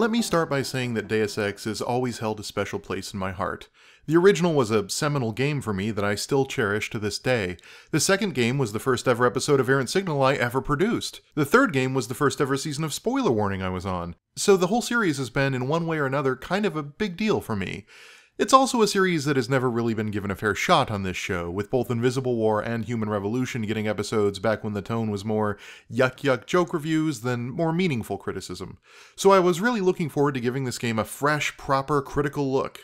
Let me start by saying that Deus Ex has always held a special place in my heart. The original was a seminal game for me that I still cherish to this day. The second game was the first ever episode of Errant Signal I ever produced. The third game was the first ever season of Spoiler Warning I was on. So the whole series has been, in one way or another, kind of a big deal for me. It's also a series that has never really been given a fair shot on this show, with both Invisible War and Human Revolution getting episodes back when the tone was more yuck-yuck joke reviews than more meaningful criticism. So I was really looking forward to giving this game a fresh, proper, critical look.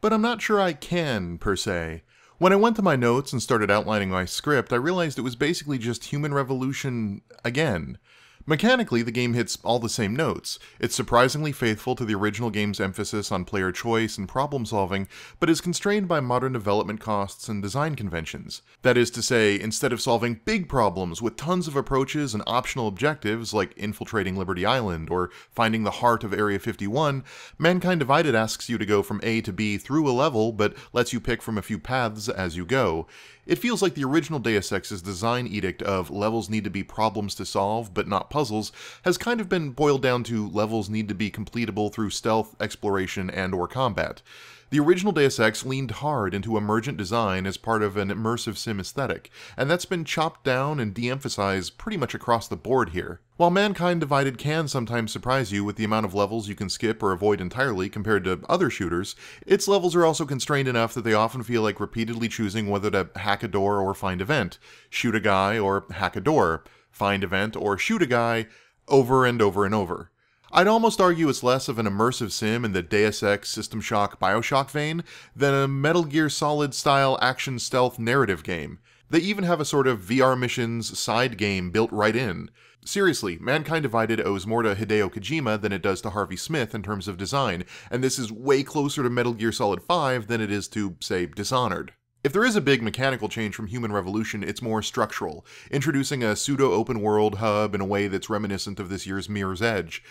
But I'm not sure I can, per se. When I went to my notes and started outlining my script, I realized it was basically just Human Revolution again. Mechanically, the game hits all the same notes. It's surprisingly faithful to the original game's emphasis on player choice and problem-solving, but is constrained by modern development costs and design conventions. That is to say, instead of solving big problems with tons of approaches and optional objectives like infiltrating Liberty Island or finding the heart of Area 51, Mankind Divided asks you to go from A to B through a level, but lets you pick from a few paths as you go. It feels like the original Deus Ex's design edict of levels need to be problems to solve, but not puzzles, has kind of been boiled down to levels need to be completable through stealth, exploration, and/or combat. The original Deus Ex leaned hard into emergent design as part of an immersive sim aesthetic, and that's been chopped down and de-emphasized pretty much across the board here. While Mankind Divided can sometimes surprise you with the amount of levels you can skip or avoid entirely compared to other shooters, its levels are also constrained enough that they often feel like repeatedly choosing whether to hack a door or find event, shoot a guy or hack a door, find event or shoot a guy, over and over and over. I'd almost argue it's less of an immersive sim in the Deus Ex, System Shock, Bioshock vein than a Metal Gear Solid style action stealth narrative game. They even have a sort of VR missions side game built right in. Seriously, Mankind Divided owes more to Hideo Kojima than it does to Harvey Smith in terms of design, and this is way closer to Metal Gear Solid V than it is to, say, Dishonored. If there is a big mechanical change from Human Revolution, it's more structural, introducing a pseudo-open-world hub in a way that's reminiscent of this year's Mirror's Edge.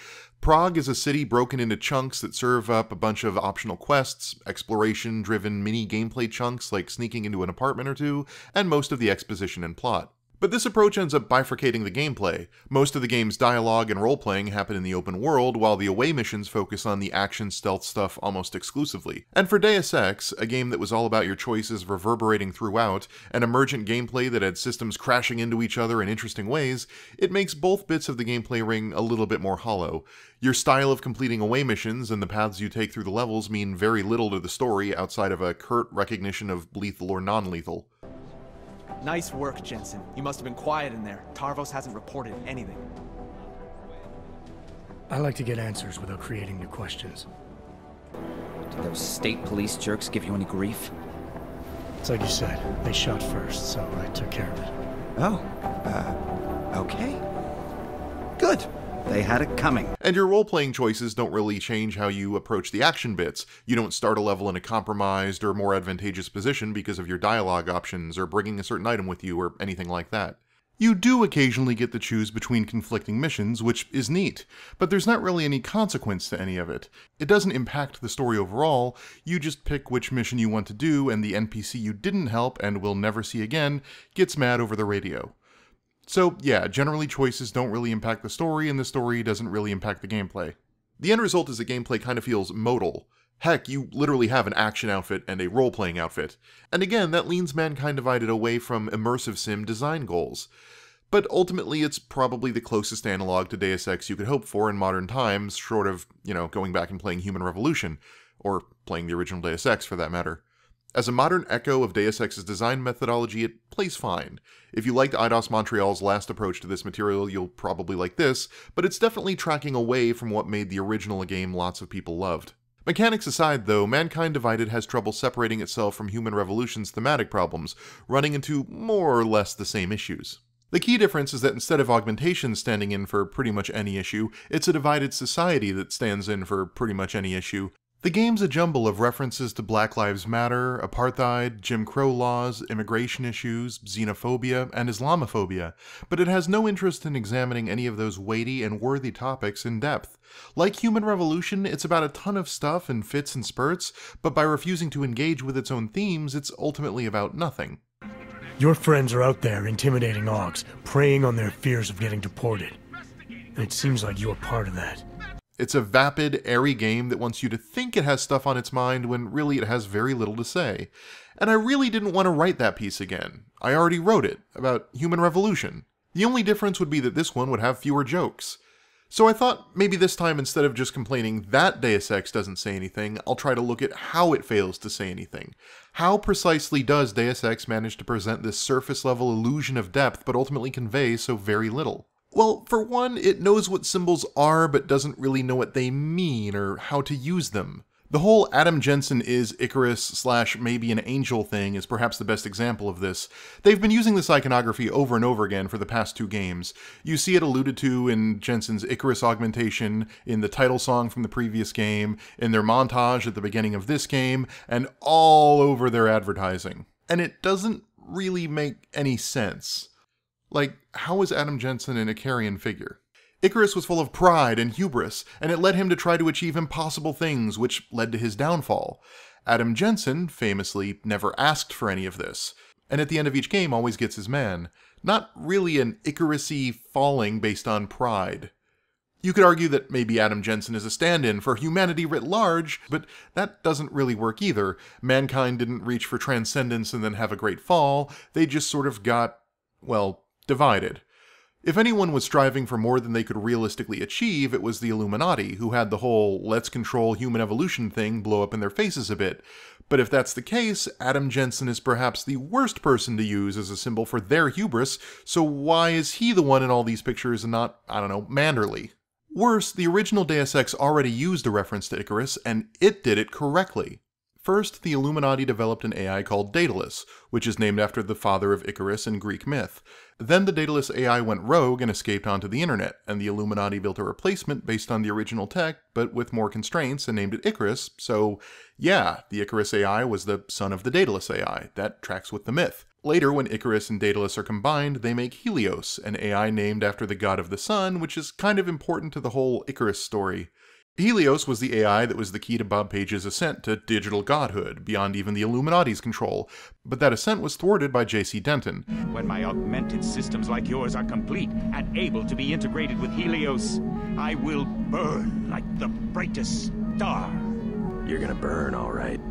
Prague is a city broken into chunks that serve up a bunch of optional quests, exploration-driven mini-gameplay chunks like sneaking into an apartment or two, and most of the exposition and plot. But this approach ends up bifurcating the gameplay. Most of the game's dialogue and role-playing happen in the open world, while the away missions focus on the action stealth stuff almost exclusively. And for Deus Ex, a game that was all about your choices reverberating throughout, and emergent gameplay that had systems crashing into each other in interesting ways, it makes both bits of the gameplay ring a little bit more hollow. Your style of completing away missions and the paths you take through the levels mean very little to the story outside of a curt recognition of lethal or non-lethal. Nice work, Jensen. You must have been quiet in there. Tarvos hasn't reported anything. I like to get answers without creating new questions. Did those state police jerks give you any grief? It's like you said, they shot first, so I took care of it. Oh, okay. Good. They had it coming. And your role-playing choices don't really change how you approach the action bits. You don't start a level in a compromised or more advantageous position because of your dialogue options or bringing a certain item with you or anything like that. You do occasionally get to choose between conflicting missions, which is neat, but there's not really any consequence to any of it. It doesn't impact the story overall, you just pick which mission you want to do, and the NPC you didn't help and will never see again gets mad over the radio. So yeah, generally choices don't really impact the story, and the story doesn't really impact the gameplay. The end result is that gameplay kind of feels modal. Heck, you literally have an action outfit and a role-playing outfit. And again, that leans Mankind Divided away from immersive sim design goals. But ultimately, it's probably the closest analog to Deus Ex you could hope for in modern times, short of, you know, going back and playing Human Revolution, or playing the original Deus Ex for that matter. As a modern echo of Deus Ex's design methodology, it plays fine. If you liked Eidos Montreal's last approach to this material, you'll probably like this, but it's definitely tracking away from what made the original a game lots of people loved. Mechanics aside, though, Mankind Divided has trouble separating itself from Human Revolution's thematic problems, running into more or less the same issues. The key difference is that instead of augmentation standing in for pretty much any issue, it's a divided society that stands in for pretty much any issue. The game's a jumble of references to Black Lives Matter, apartheid, Jim Crow laws, immigration issues, xenophobia, and Islamophobia, but it has no interest in examining any of those weighty and worthy topics in depth. Like Human Revolution, it's about a ton of stuff and fits and spurts, but by refusing to engage with its own themes, it's ultimately about nothing. Your friends are out there intimidating Augs, preying on their fears of getting deported, and it seems like you're part of that. It's a vapid, airy game that wants you to think it has stuff on its mind when really it has very little to say. And I really didn't want to write that piece again. I already wrote it, about Human Revolution. The only difference would be that this one would have fewer jokes. So I thought maybe this time, instead of just complaining that Deus Ex doesn't say anything, I'll try to look at how it fails to say anything. How precisely does Deus Ex manage to present this surface-level illusion of depth but ultimately convey so very little? Well, for one, it knows what symbols are, but doesn't really know what they mean or how to use them. The whole Adam Jensen is Icarus / maybe an angel thing is perhaps the best example of this. They've been using this iconography over and over again for the past two games. You see it alluded to in Jensen's Icarus augmentation, in the title song from the previous game, in their montage at the beginning of this game, and all over their advertising. And it doesn't really make any sense. Like, how is Adam Jensen an Icarian figure? Icarus was full of pride and hubris, and it led him to try to achieve impossible things, which led to his downfall. Adam Jensen, famously, never asked for any of this, and at the end of each game always gets his man. Not really an Icarus-y falling based on pride. You could argue that maybe Adam Jensen is a stand-in for humanity writ large, but that doesn't really work either. Mankind didn't reach for transcendence and then have a great fall, they just sort of got, well, divided. If anyone was striving for more than they could realistically achieve, it was the Illuminati, who had the whole let's control human evolution thing blow up in their faces a bit. But if that's the case, Adam Jensen is perhaps the worst person to use as a symbol for their hubris, so why is he the one in all these pictures and not, I don't know, Manderley? Worse, the original Deus Ex already used a reference to Icarus, and it did it correctly. First, the Illuminati developed an AI called Daedalus, which is named after the father of Icarus in Greek myth. Then the Daedalus AI went rogue and escaped onto the internet, and the Illuminati built a replacement based on the original tech, but with more constraints, and named it Icarus, so yeah, the Icarus AI was the son of the Daedalus AI. That tracks with the myth. Later, when Icarus and Daedalus are combined, they make Helios, an AI named after the god of the sun, which is kind of important to the whole Icarus story. Helios was the AI that was the key to Bob Page's ascent to digital godhood, beyond even the Illuminati's control, but that ascent was thwarted by J.C. Denton. When my augmented systems like yours are complete and able to be integrated with Helios, I will burn like the brightest star. You're gonna burn, all right.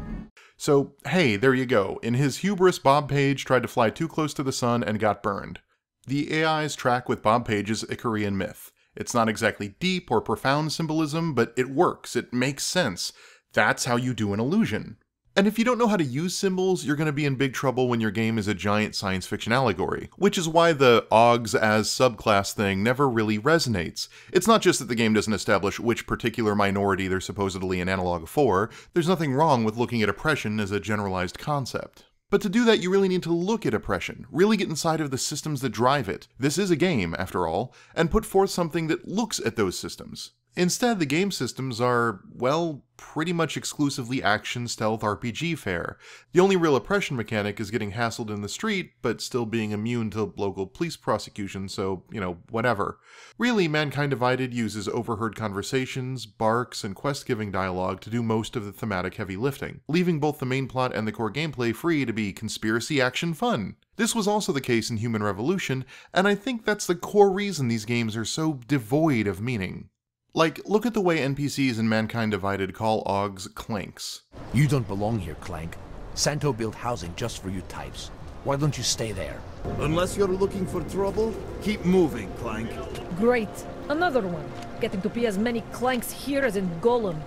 So, hey, there you go. In his hubris, Bob Page tried to fly too close to the sun and got burned. The AIs track with Bob Page's Icarian myth. It's not exactly deep or profound symbolism, but it works, it makes sense. That's how you do an illusion. And if you don't know how to use symbols, you're going to be in big trouble when your game is a giant science fiction allegory, which is why the Augs as subclass thing never really resonates. It's not just that the game doesn't establish which particular minority they're supposedly an analog for, there's nothing wrong with looking at oppression as a generalized concept. But to do that, you really need to look at oppression, really get inside of the systems that drive it. This is a game, after all, and put forth something that looks at those systems. Instead, the game systems are, well, pretty much exclusively action stealth RPG fare. The only real oppression mechanic is getting hassled in the street, but still being immune to local police prosecution, so, you know, whatever. Really, Mankind Divided uses overheard conversations, barks, and quest-giving dialogue to do most of the thematic heavy lifting, leaving both the main plot and the core gameplay free to be conspiracy action fun. This was also the case in Human Revolution, and I think that's the core reason these games are so devoid of meaning. Like, look at the way NPCs in Mankind Divided call Augs Clanks. You don't belong here, Clank. Santo built housing just for you types. Why don't you stay there? Unless you're looking for trouble, keep moving, Clank. Great. Another one. Getting to be as many Clanks here as in Golem.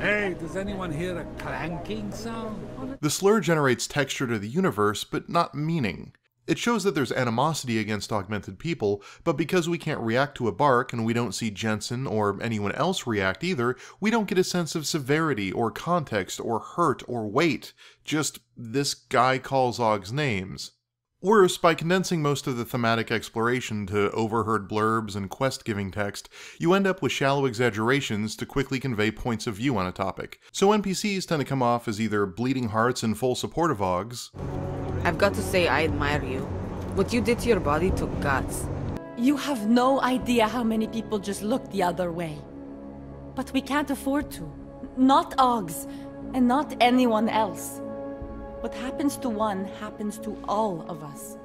Hey, does anyone hear a clanking sound? The slur generates texture to the universe, but not meaning. It shows that there's animosity against augmented people, but because we can't react to a bark and we don't see Jensen or anyone else react either, we don't get a sense of severity or context or hurt or weight. Just, this guy calls Augs names. Worse, by condensing most of the thematic exploration to overheard blurbs and quest-giving text, you end up with shallow exaggerations to quickly convey points of view on a topic. So NPCs tend to come off as either bleeding hearts in full support of Augs. I've got to say I admire you. What you did to your body took guts. You have no idea how many people just look the other way. But we can't afford to. Not Augs, and not anyone else. What happens to one happens to all of us.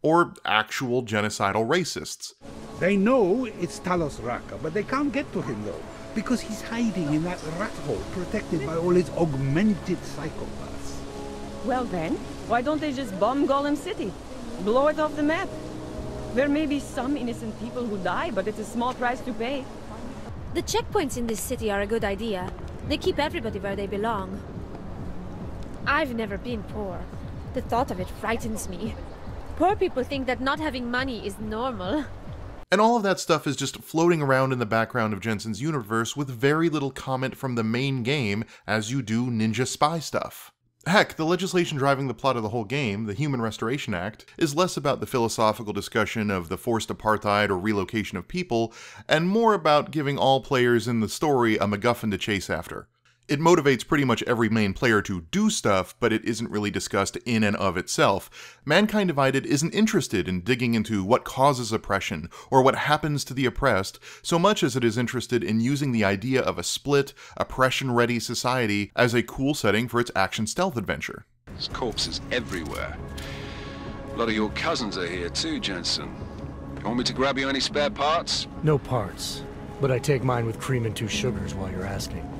Or actual genocidal racists. They know it's Talos Raka, but they can't get to him though. because he's hiding in that rat hole, protected by all his augmented psychopaths. Well then, why don't they just bomb Golem City? Blow it off the map? There may be some innocent people who die, but it's a small price to pay. The checkpoints in this city are a good idea. They keep everybody where they belong. I've never been poor. The thought of it frightens me. Poor people think that not having money is normal. And all of that stuff is just floating around in the background of Jensen's universe with very little comment from the main game as you do ninja spy stuff. Heck, the legislation driving the plot of the whole game, the Human Restoration Act, is less about the philosophical discussion of the forced apartheid or relocation of people, and more about giving all players in the story a MacGuffin to chase after. It motivates pretty much every main player to do stuff, but it isn't really discussed in and of itself. Mankind Divided isn't interested in digging into what causes oppression or what happens to the oppressed, so much as it is interested in using the idea of a split, oppression-ready society as a cool setting for its action stealth adventure. There's corpses everywhere. A lot of your cousins are here too, Jensen. You want me to grab you any spare parts? No parts, but I take mine with cream and 2 sugars while you're asking.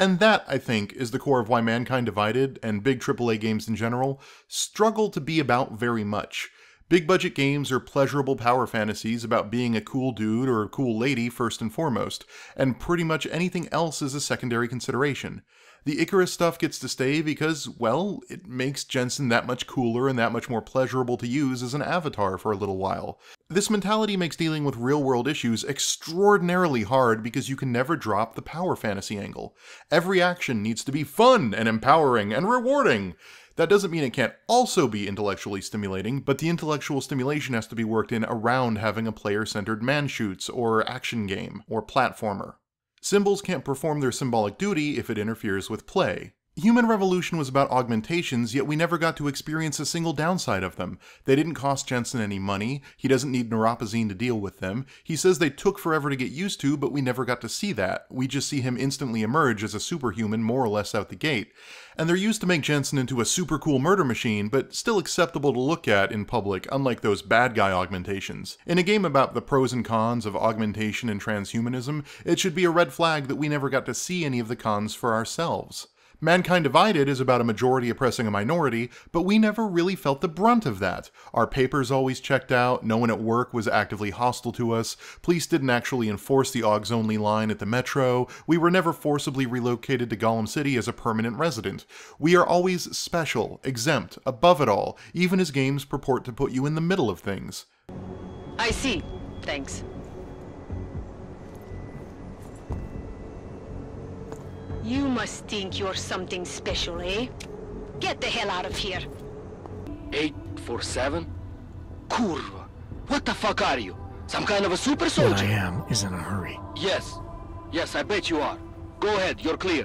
And that, I think, is the core of why Mankind Divided, and big AAA games in general, struggle to be about very much. Big-budget games are pleasurable power fantasies about being a cool dude or a cool lady first and foremost, and pretty much anything else is a secondary consideration. The Icarus stuff gets to stay because, well, it makes Jensen that much cooler and that much more pleasurable to use as an avatar for a little while. This mentality makes dealing with real-world issues extraordinarily hard because you can never drop the power fantasy angle. Every action needs to be fun and empowering and rewarding. That doesn't mean it can't also be intellectually stimulating, but the intellectual stimulation has to be worked in around having a player-centered man-shoots or action game or platformer. Symbols can't perform their symbolic duty if it interferes with play. Human Revolution was about augmentations, yet we never got to experience a single downside of them. They didn't cost Jensen any money, he doesn't need Neuropazine to deal with them, he says they took forever to get used to, but we never got to see that. We just see him instantly emerge as a superhuman more or less out the gate. And they're used to make Jensen into a super cool murder machine, but still acceptable to look at in public, unlike those bad guy augmentations. In a game about the pros and cons of augmentation and transhumanism, it should be a red flag that we never got to see any of the cons for ourselves. Mankind Divided is about a majority oppressing a minority, but we never really felt the brunt of that. Our papers always checked out, no one at work was actively hostile to us, police didn't actually enforce the Augs-only line at the metro, we were never forcibly relocated to Golem City as a permanent resident. We are always special, exempt, above it all, even as games purport to put you in the middle of things. I see. Thanks. You must think you're something special, eh? Get the hell out of here. 847? Kurva. What the fuck are you? Some kind of a super soldier? What I am is in a hurry. Yes. Yes, I bet you are. Go ahead, you're clear.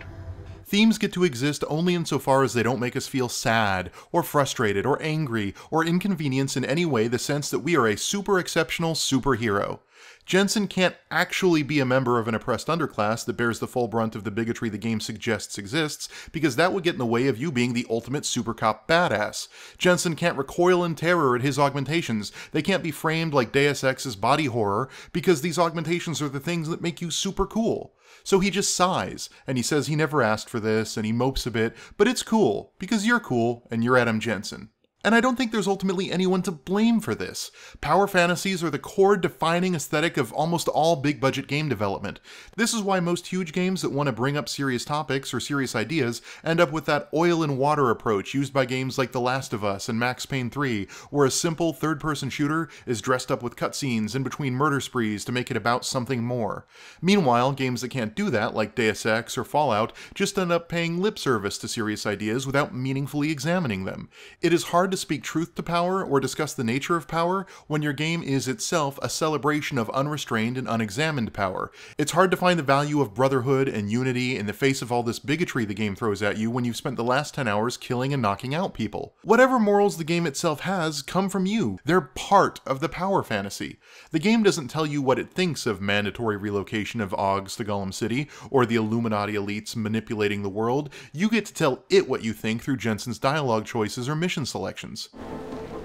Themes get to exist only insofar as they don't make us feel sad, or frustrated, or angry, or inconvenience in any way the sense that we are a super exceptional superhero. Jensen can't actually be a member of an oppressed underclass that bears the full brunt of the bigotry the game suggests exists, because that would get in the way of you being the ultimate super cop badass. Jensen can't recoil in terror at his augmentations, they can't be framed like Deus Ex's body horror, because these augmentations are the things that make you super cool. So he just sighs, and he says he never asked for this, and he mopes a bit, but it's cool, because you're cool, and you're Adam Jensen. And I don't think there's ultimately anyone to blame for this. Power fantasies are the core defining aesthetic of almost all big-budget game development. This is why most huge games that want to bring up serious topics or serious ideas end up with that oil-and-water approach used by games like The Last of Us and Max Payne 3, where a simple third-person shooter is dressed up with cutscenes in between murder sprees to make it about something more. Meanwhile, games that can't do that, like Deus Ex or Fallout, just end up paying lip service to serious ideas without meaningfully examining them. It is hard to speak truth to power or discuss the nature of power when your game is itself a celebration of unrestrained and unexamined power. It's hard to find the value of brotherhood and unity in the face of all this bigotry the game throws at you when you've spent the last 10 hours killing and knocking out people. Whatever morals the game itself has come from you. They're part of the power fantasy. The game doesn't tell you what it thinks of mandatory relocation of Augs to Golem City or the Illuminati elites manipulating the world. You get to tell it what you think through Jensen's dialogue choices or mission selection.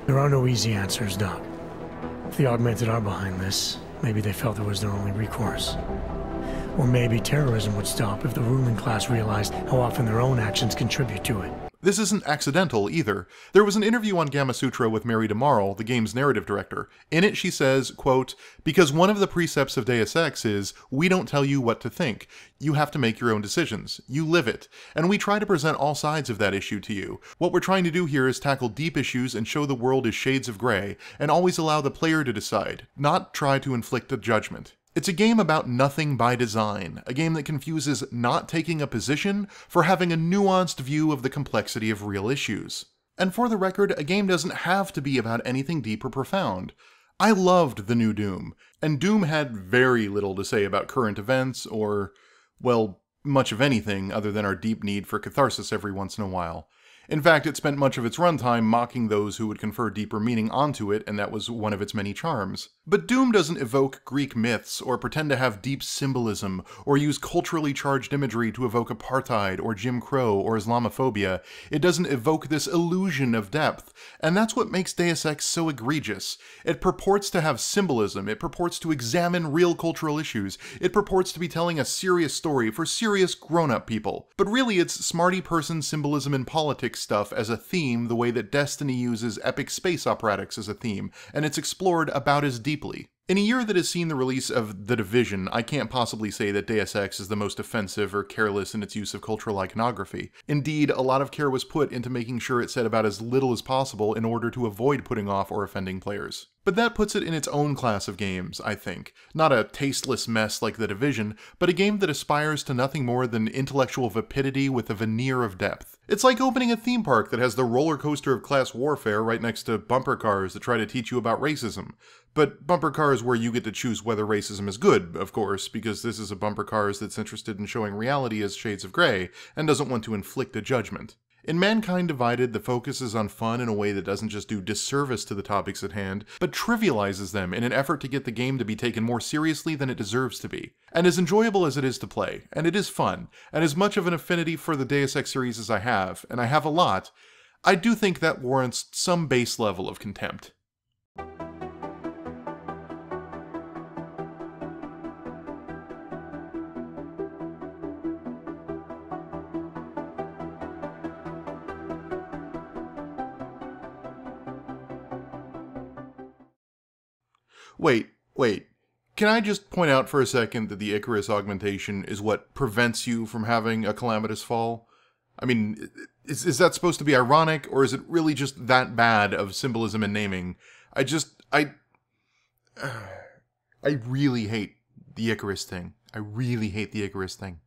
There are no easy answers, Doc. If the augmented are behind this, maybe they felt it was their only recourse. Or maybe terrorism would stop if the ruling class realized how often their own actions contribute to it. This isn't accidental, either. There was an interview on Gamasutra with Mary DeMarle, the game's narrative director. In it, she says, quote, "Because one of the precepts of Deus Ex is, we don't tell you what to think. You have to make your own decisions. You live it. And we try to present all sides of that issue to you. What we're trying to do here is tackle deep issues and show the world is shades of gray, and always allow the player to decide, not try to inflict a judgment. It's a game about nothing by design, a game that confuses not taking a position for having a nuanced view of the complexity of real issues. And for the record, a game doesn't have to be about anything deep or profound. I loved the new Doom, and Doom had very little to say about current events or, well, much of anything other than our deep need for catharsis every once in a while. In fact, it spent much of its runtime mocking those who would confer deeper meaning onto it, and that was one of its many charms. But Doom doesn't evoke Greek myths, or pretend to have deep symbolism, or use culturally charged imagery to evoke apartheid, or Jim Crow, or Islamophobia. It doesn't evoke this illusion of depth, and that's what makes Deus Ex so egregious. It purports to have symbolism, it purports to examine real cultural issues, it purports to be telling a serious story for serious grown-up people. But really, it's smarty person symbolism and politics stuff as a theme the way that Destiny uses epic space operatics as a theme, and it's explored about as deeply. In a year that has seen the release of The Division, I can't possibly say that Deus Ex is the most offensive or careless in its use of cultural iconography. Indeed, a lot of care was put into making sure it said about as little as possible in order to avoid putting off or offending players. But that puts it in its own class of games, I think. Not a tasteless mess like The Division, but a game that aspires to nothing more than intellectual vapidity with a veneer of depth. It's like opening a theme park that has the roller coaster of class warfare right next to bumper cars that try to teach you about racism. But bumper cars where you get to choose whether racism is good, of course, because this is a bumper cars that's interested in showing reality as shades of gray, and doesn't want to inflict a judgment. In Mankind Divided, the focus is on fun in a way that doesn't just do disservice to the topics at hand, but trivializes them in an effort to get the game to be taken more seriously than it deserves to be. And as enjoyable as it is to play, and it is fun, and as much of an affinity for the Deus Ex series as I have, and I have a lot, I do think that warrants some base level of contempt. Wait, can I just point out for a second that the Icarus augmentation is what prevents you from having a calamitous fall? I mean, is that supposed to be ironic, or is it really just that bad of symbolism and naming? I really hate the Icarus thing.